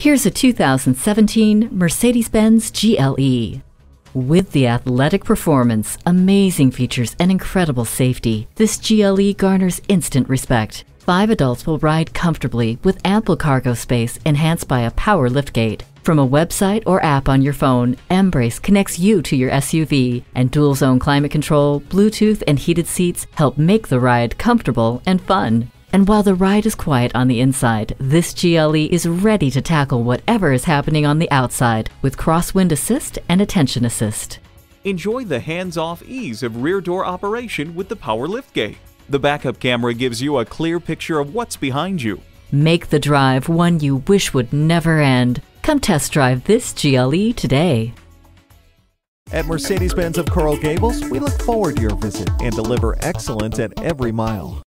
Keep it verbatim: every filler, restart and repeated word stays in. Here's a two thousand seventeen Mercedes-Benz G L E. With the athletic performance, amazing features, and incredible safety, this G L E garners instant respect. Five adults will ride comfortably with ample cargo space enhanced by a power liftgate. From a website or app on your phone, Embrace connects you to your S U V, and dual-zone climate control, Bluetooth, and heated seats help make the ride comfortable and fun. And while the ride is quiet on the inside, this G L E is ready to tackle whatever is happening on the outside with crosswind assist and attention assist. Enjoy the hands-off ease of rear door operation with the power liftgate. The backup camera gives you a clear picture of what's behind you. Make the drive one you wish would never end. Come test drive this G L E today. At Mercedes-Benz of Coral Gables, we look forward to your visit and deliver excellence at every mile.